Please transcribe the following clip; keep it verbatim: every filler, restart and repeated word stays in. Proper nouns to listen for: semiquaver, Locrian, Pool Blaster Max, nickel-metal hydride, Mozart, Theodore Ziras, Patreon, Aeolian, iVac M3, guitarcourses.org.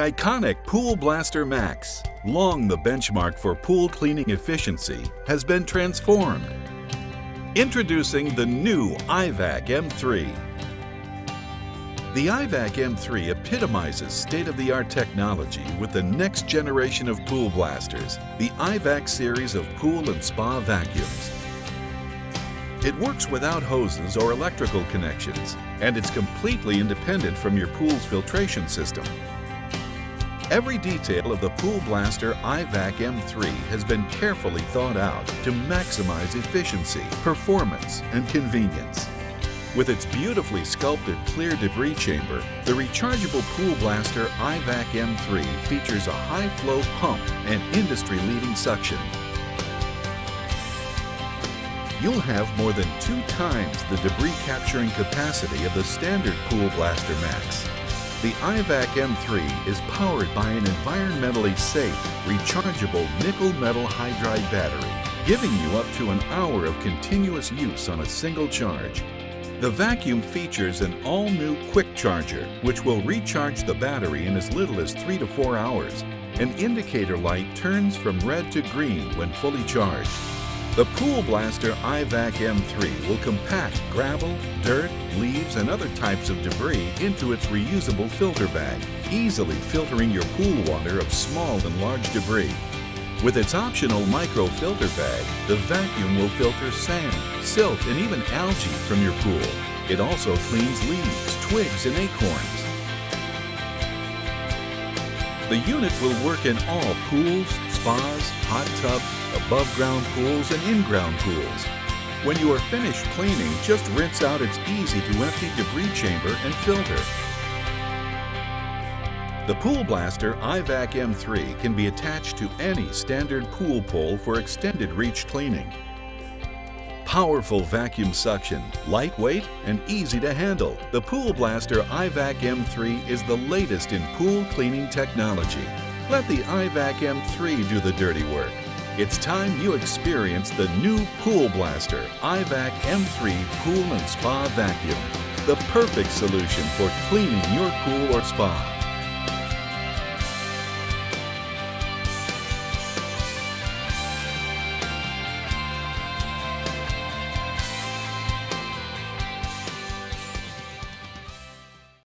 iconic Pool Blaster Max, long the benchmark for pool cleaning efficiency, has been transformed. Introducing the new iVac M three. The iVac M three epitomizes state-of-the-art technology with the next generation of pool blasters, the iVac series of pool and spa vacuums. It works without hoses or electrical connections, and it's completely independent from your pool's filtration system. Every detail of the Pool Blaster iVac M three has been carefully thought out to maximize efficiency, performance, and convenience. With its beautifully sculpted clear debris chamber, the rechargeable Pool Blaster iVac M three features a high-flow pump and industry-leading suction. You'll have more than two times the debris capturing capacity of the standard Pool Blaster Max. The iVac M three is powered by an environmentally safe, rechargeable nickel-metal hydride battery, giving you up to an hour of continuous use on a single charge. The vacuum features an all-new quick charger, which will recharge the battery in as little as three to four hours. An indicator light turns from red to green when fully charged. The Pool Blaster iVac M three will compact gravel, dirt, leaves, and other types of debris into its reusable filter bag, easily filtering your pool water of small and large debris. With its optional micro filter bag, the vacuum will filter sand, silt, and even algae from your pool. It also cleans leaves, twigs, and acorns. The unit will work in all pools, spas, hot tubs, above-ground pools, and in-ground pools. When you are finished cleaning, just rinse out its easy-to-empty debris chamber and filter. The Pool Blaster iVac M three can be attached to any standard pool pole for extended reach cleaning. Powerful vacuum suction, lightweight, and easy to handle, the Pool Blaster iVac M three is the latest in pool cleaning technology. Let the iVac M three do the dirty work. It's time you experience the new Pool Blaster iVac M three Pool and Spa Vacuum, the perfect solution for cleaning your pool or spa.